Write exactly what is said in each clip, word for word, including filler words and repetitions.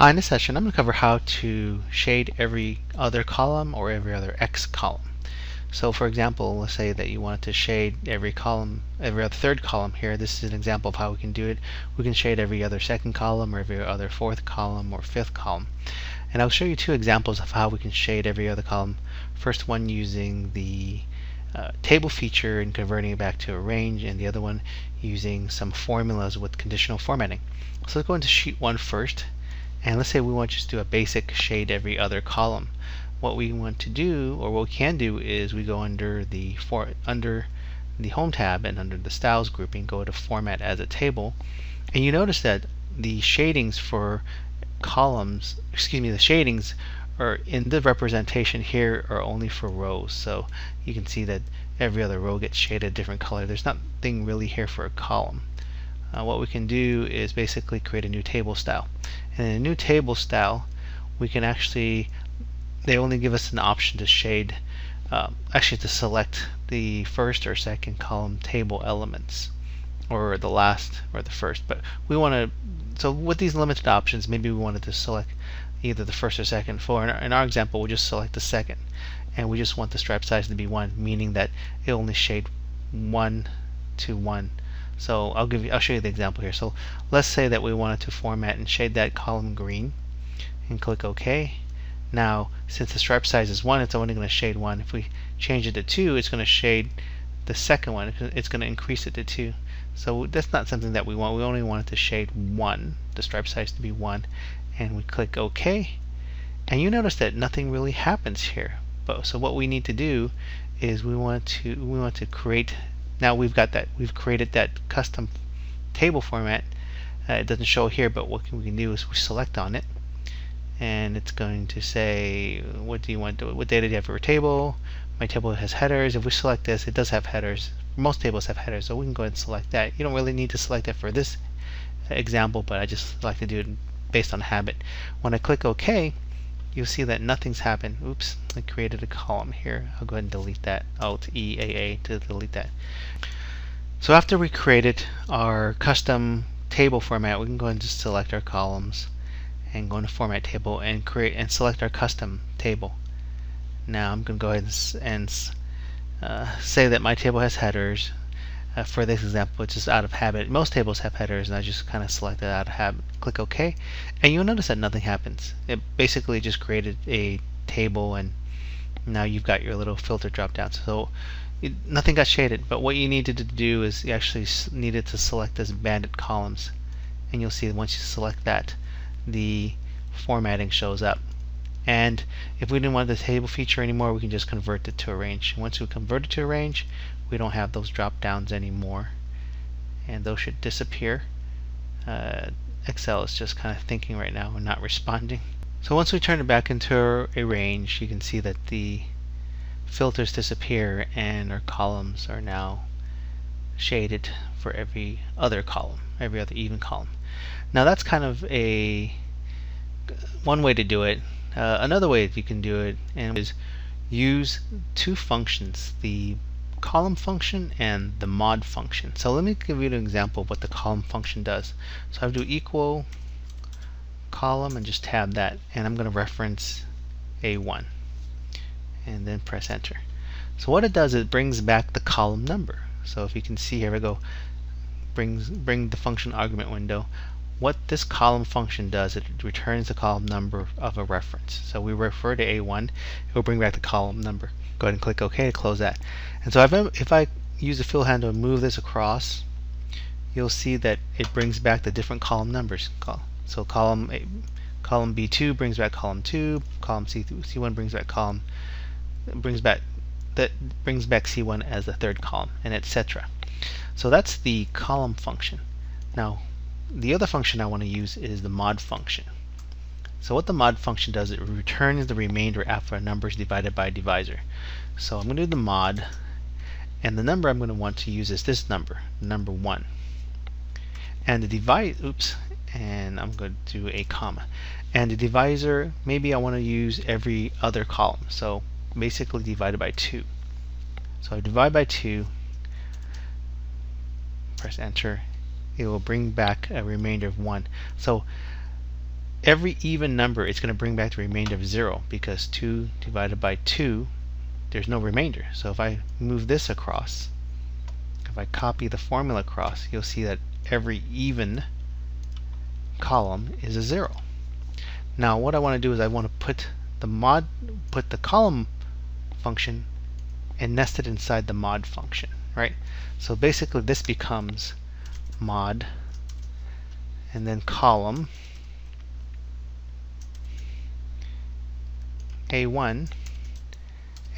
Uh, in this session, I'm going to cover how to shade every other column or every other X column. So, for example, let's say that you wanted to shade every column, every other third column here. This is an example of how we can do it. We can shade every other second column, or every other fourth column, or fifth column. And I'll show you two examples of how we can shade every other column. First one using the Uh, table feature and converting it back to a range, and the other one using some formulas with conditional formatting. So let's go into sheet one first, and let's say we want to just do a basic shade every other column. What we want to do, or what we can do, is we go under the for under the Home tab and under the Styles grouping, go to Format as a Table, and you notice that the shadings for columns, excuse me, the shadings or in the representation here are only for rows, so you can see that every other row gets shaded a different color. There's nothing really here for a column. Uh, what we can do is basically create a new table style, and in a new table style we can actually, they only give us an option to shade, um, actually to select the first or second column table elements, or the last or the first, but we want to, so with these limited options, maybe we wanted to select either the first or second. For in our example, we'll just select the second, and we just want the stripe size to be one, meaning that it only shade one to one. So I'll give you, I'll show you the example here. So let's say that we wanted to format and shade that column green, and click OK. Now, since the stripe size is one, it's only going to shade one. If we change it to two, it's going to shade the second one. It's going to increase it to two. So that's not something that we want. We only want it to shade one, the stripe size to be one. And we click OK, and you notice that nothing really happens here. But so what we need to do is we want to we want to create, now we've got that, we've created that custom table format. Uh, it doesn't show here, but what we can do is we select on it, and it's going to say, what do you want to, what data do you have for your table? My table has headers. If we select this, it does have headers. Most tables have headers, so we can go ahead and select that. You don't really need to select that for this example, but I just like to do it based on habit. When I click OK, you'll see that nothing's happened. Oops, I created a column here. I'll go ahead and delete that. Alt E A A to delete that. So after we created our custom table format, we can go ahead and just select our columns and go into Format Table and create and select our custom table. Now I'm going to go ahead and uh, say that my table has headers. Uh, for this example, it's just out of habit. Most tables have headers, and I just kind of select it out of habit. Click OK, and you'll notice that nothing happens. It basically just created a table, and now you've got your little filter drop down. So it, nothing got shaded, but what you needed to do is you actually needed to select this banded columns, and you'll see once you select that, the formatting shows up. And if we didn't want the table feature anymore, we can just convert it to a range. Once we convert it to a range, we don't have those drop downs anymore, and those should disappear. Uh, Excel is just kind of thinking right now and not responding. So once we turn it back into a range, you can see that the filters disappear, and our columns are now shaded for every other column, every other even column. Now that's kind of a one way to do it. Uh, another way that you can do it and is use two functions, the column function and the mod function. So let me give you an example of what the column function does. So I'll do equal column and just tab that, and I'm going to reference A one and then press enter. So what it does is it brings back the column number. So if you can see here, we go brings bring the function argument window. What this column function does, it returns the column number of a reference. So we refer to A one, it will bring back the column number. Go ahead and click OK to close that. And so if I use the fill handle and move this across, you'll see that it brings back the different column numbers. So column A, column B two brings back column two, column C one brings back column brings back that brings back C one as the third column, and et cetera. So that's the column function. Now, the other function I want to use is the mod function. So what the mod function does, it returns the remainder after numbers divided by divisor. So I'm going to do the mod, and the number I'm going to want to use is this number, number one. And the divisor, oops, and I'm going to do a comma. And the divisor, maybe I want to use every other column. So basically divided by two. So I divide by two, press enter. It will bring back a remainder of one. So every even number it's going to bring back the remainder of zero, because two divided by two, there's no remainder. So if I move this across, if I copy the formula across, you'll see that every even column is a zero. Now what I want to do is I want to put the mod, put the column function and nest it inside the mod function, right? So basically this becomes mod and then column A one,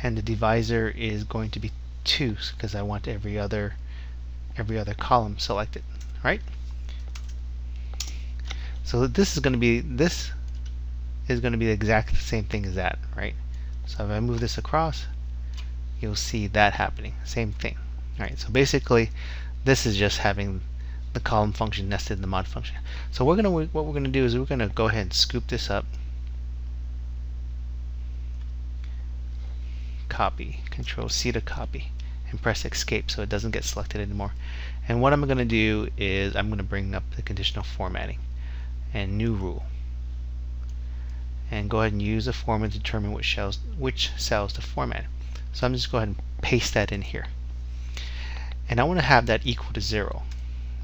and the divisor is going to be two, because I want every other every other column selected, right? So this is going to be this is going to be the exact same thing as that, right? So if I move this across, you'll see that happening, same thing, right? So basically this is just having the column function nested in the mod function. So we're going to what we're going to do is we're going to go ahead and scoop this up, copy, control C to copy, and press escape so it doesn't get selected anymore. And what I'm going to do is I'm going to bring up the conditional formatting and new rule, and go ahead and use a form and determine which cells which cells to format. So I'm just going to go ahead and paste that in here, and I want to have that equal to zero.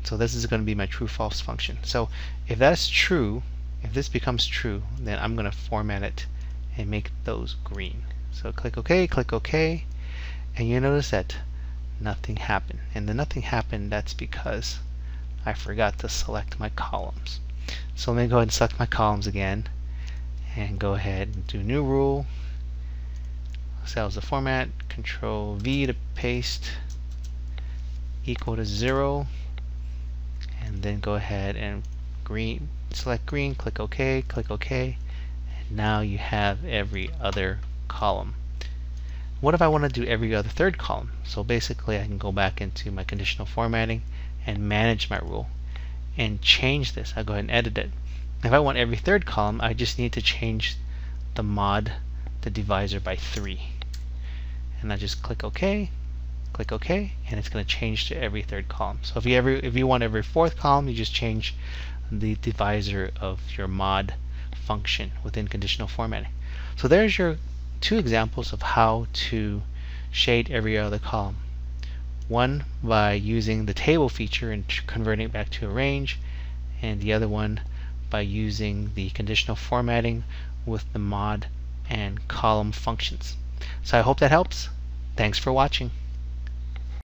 So this is going to be my true false function. So if that's true, if this becomes true, then I'm going to format it and make those green. So click OK, click OK, and you notice that nothing happened. And the nothing happened, that's because I forgot to select my columns. So let me go ahead and select my columns again, and go ahead and do new rule, cells to format, control V to paste, equal to zero, and then go ahead and green, select green, click OK, click OK, and now you have every other column. What if I want to do every other third column? So basically I can go back into my conditional formatting and manage my rule and change this. I'll go ahead and edit it. If I want every third column, I just need to change the mod, the divisor by three, and I just click OK, click OK, and it's going to change to every third column. So if you ever if you want every fourth column, you just change the divisor of your mod function within conditional formatting. So there's your two examples of how to shade every other column. One by using the table feature and converting it back to a range, and the other one by using the conditional formatting with the mod and column functions. So I hope that helps. Thanks for watching.